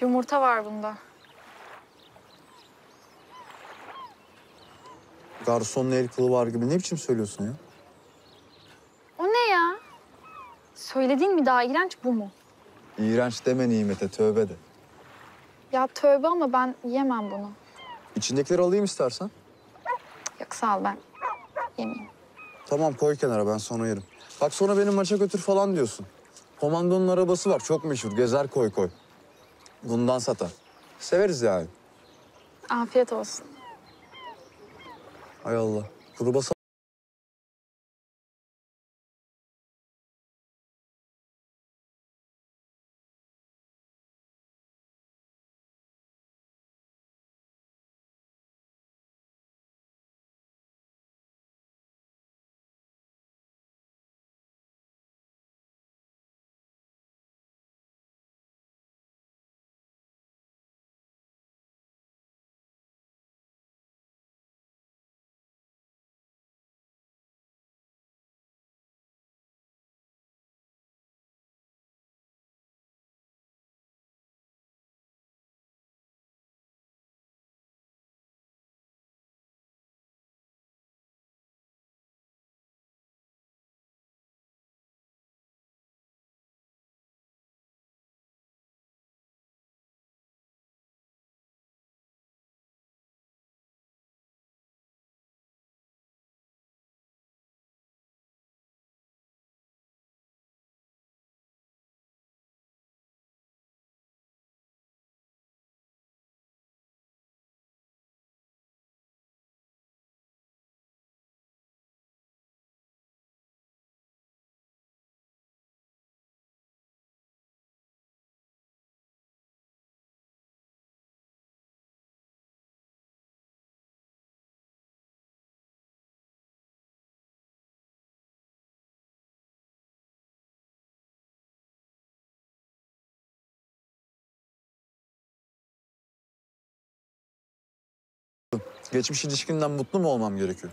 Yumurta var bunda. Garsonun el kılı var gibi ne biçim söylüyorsun ya? O ne ya? Söylediğin mi daha iğrenç bu mu? İğrenç deme nimete, tövbe de. Ya tövbe ama ben yemem bunu. İçindekileri alayım istersen. Yok sağ ol ben yemeyeyim. Tamam koy kenara ben sonra yerim. Bak sonra benim maça götür falan diyorsun. Komandonun arabası var çok meşhur gezer koy koy. Bundan satar. Severiz yani. Afiyet olsun. Hay Allah. Gruba geçmiş ilişkinden mutlu mu olmam gerekiyor?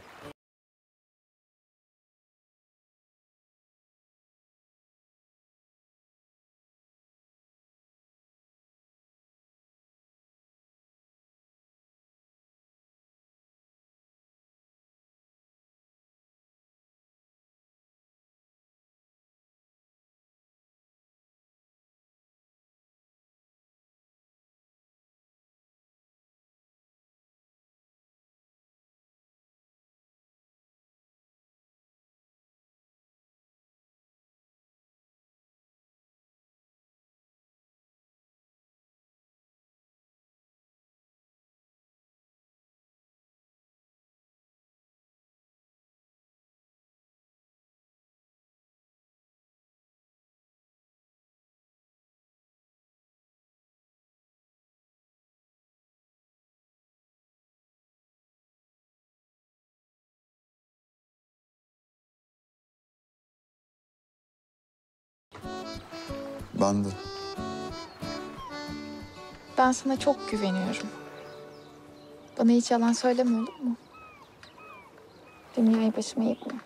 Ben de. Ben sana çok güveniyorum. Bana hiç yalan söyleme olur mu? Dünyayı başıma yıkma.